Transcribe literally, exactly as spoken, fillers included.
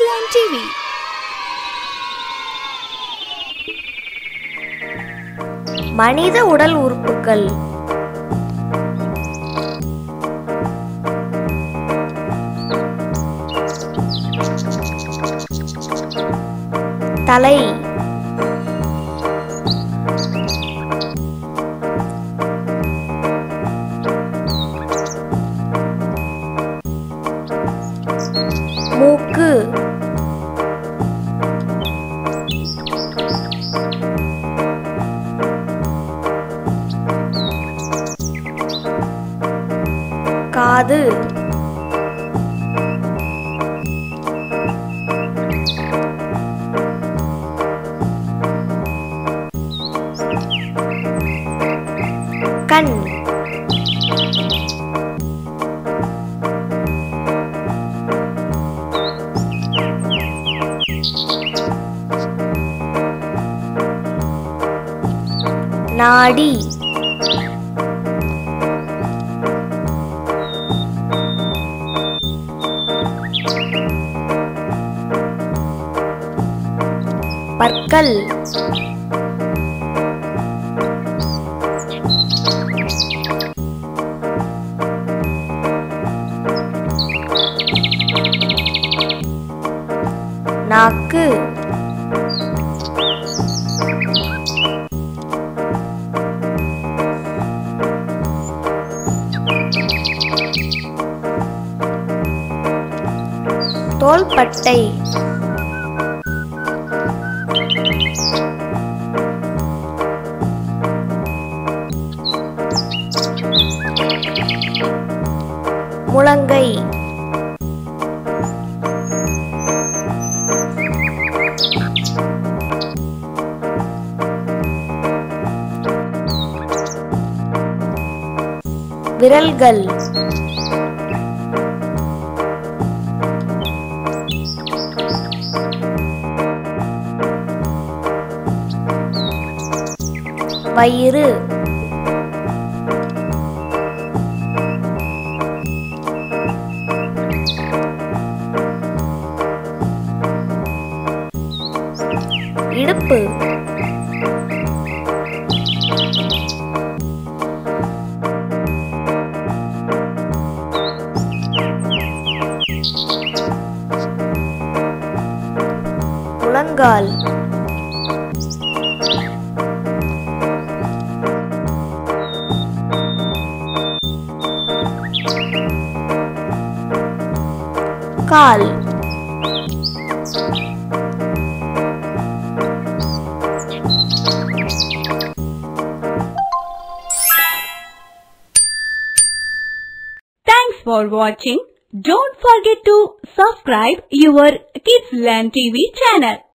kidslearnTV। மனித உடல் உறுப்புகள் தலை மூக்கு காது கண் நாடி பற்கள் நாக்கு தோள்பட்டை முழங்கை விரல்கள் வயிறு இடுப்பு முழங்கால் கால் Thanks for watching. Don't forget to subscribe your kidslearnTV channel.